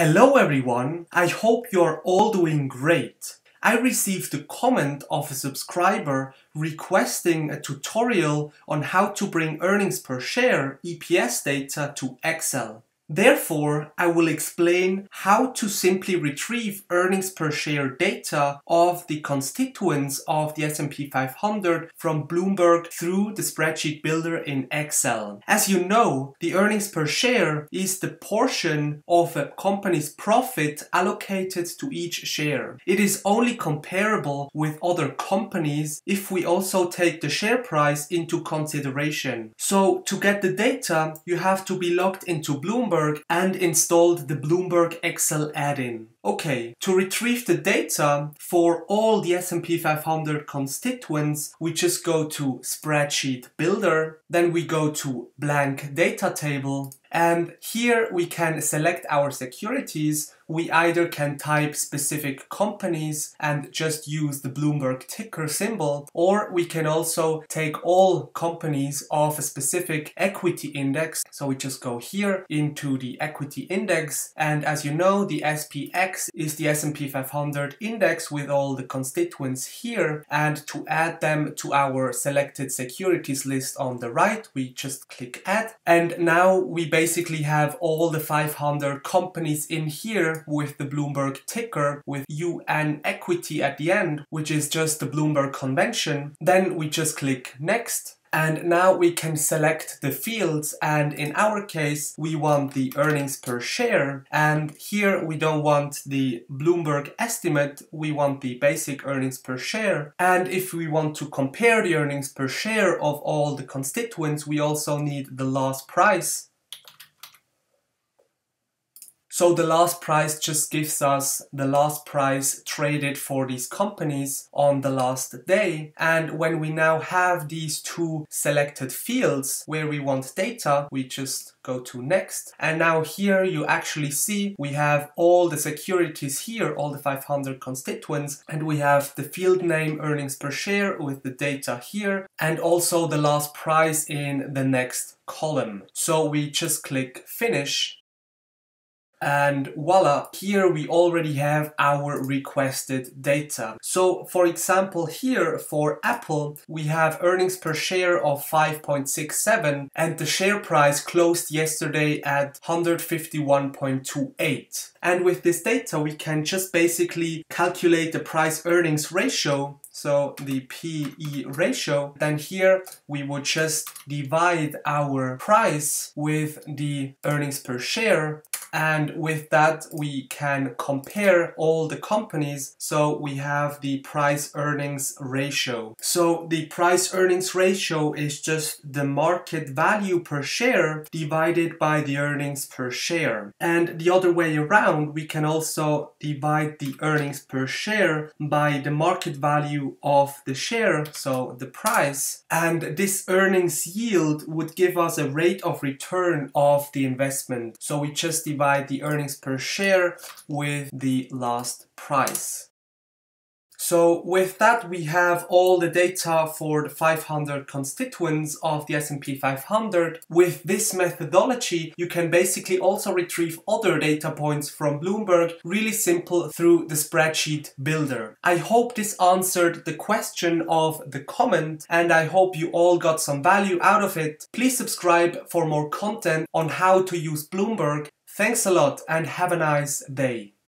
Hello everyone, I hope you're all doing great. I received a comment of a subscriber requesting a tutorial on how to bring earnings per share EPS data to Excel. Therefore, I will explain how to simply retrieve earnings per share data of the constituents of the S&P 500 from Bloomberg through the Spreadsheet Builder in Excel. As you know, the earnings per share is the portion of a company's profit allocated to each share. It is only comparable with other companies if we also take the share price into consideration. So, to get the data, you have to be logged into Bloomberg and installed the Bloomberg Excel Add-in. Okay, to retrieve the data for all the S&P 500 constituents, we just go to Spreadsheet Builder, then we go to Blank Data Table, and here we can select our securities. We either can type specific companies and just use the Bloomberg ticker symbol, or we can also take all companies of a specific equity index. So we just go here into the equity index, and as you know, the SPX is the S&P 500 index with all the constituents here, and to add them to our selected securities list on the right, we just click add, and now we basically have all the 500 companies in here with the Bloomberg ticker with UN equity at the end, which is just the Bloomberg convention. Then we just click next. And now we can select the fields, and in our case we want the earnings per share, and here we don't want the Bloomberg estimate, we want the basic earnings per share. And if we want to compare the earnings per share of all the constituents, we also need the last price. So the last price just gives us the last price traded for these companies on the last day. And when we now have these two selected fields where we want data, we just go to next. And now here you actually see we have all the securities here, all the 500 constituents, and we have the field name earnings per share with the data here, and also the last price in the next column. So we just click finish. And voila, here we already have our requested data. So for example here for Apple, we have earnings per share of 5.67 and the share price closed yesterday at 151.28. And with this data we can just basically calculate the price earnings ratio, so the PE ratio. Then here we would just divide our price with the earnings per share, and with that we can compare all the companies, so we have the price earnings ratio. So the price earnings ratio is just the market value per share divided by the earnings per share. And the other way around, we can also divide the earnings per share by the market value of the share, so the price, and this earnings yield would give us a rate of return of the investment. So we just divide the earnings per share with the last price. So with that we have all the data for the 500 constituents of the S&P 500. With this methodology you can basically also retrieve other data points from Bloomberg, really simple, through the Spreadsheet Builder. I hope this answered the question of the comment, and I hope you all got some value out of it. Please subscribe for more content on how to use Bloomberg. Thanks a lot and have a nice day.